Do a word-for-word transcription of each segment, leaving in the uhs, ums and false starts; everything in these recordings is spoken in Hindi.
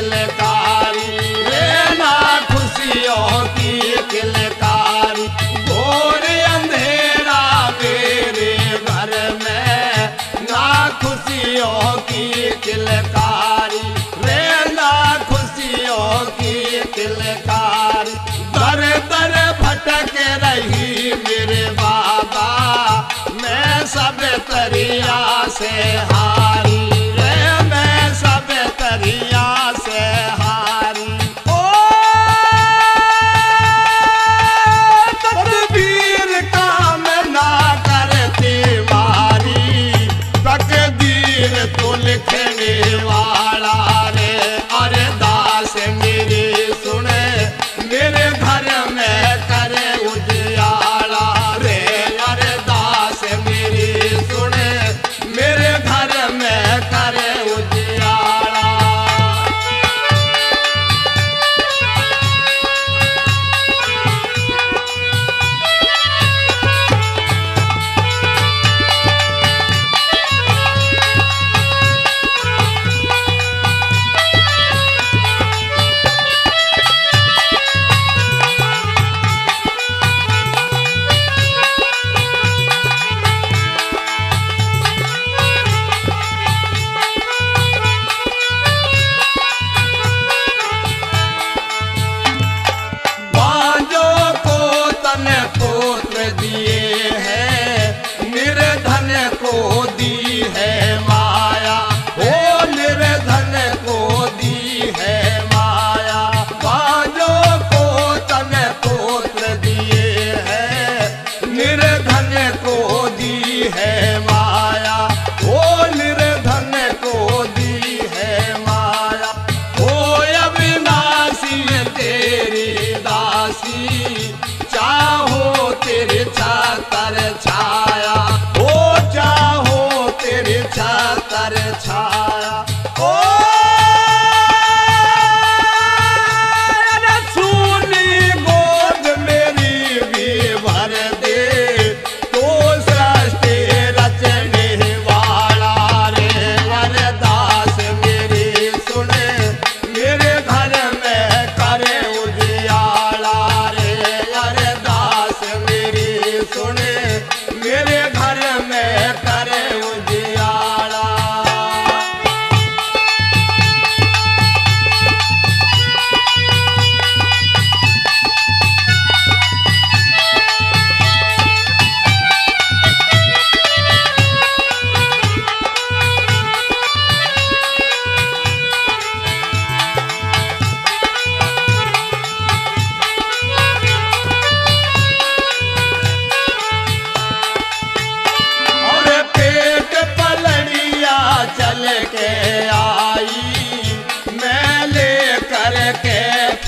किलकारी रे ना खुशियों की किलकारी, घोर अंधेरा तेरे घर में ना खुशियों की किलकारी रे ना खुशियों की किलकारी। दर दर भटक रही मेरे बाबा मैं सब तरिया से हारी रे मैं सब तरिया से हारी। ओ तकदीर काम ना करती मारी, तकदीर तो लिखने वाला रे अरे दास मेरे सुने मेरे घर में करे उजियाला रे अरे दास मेरे सुने मेरे घर में करे उजियाला।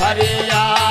हरिया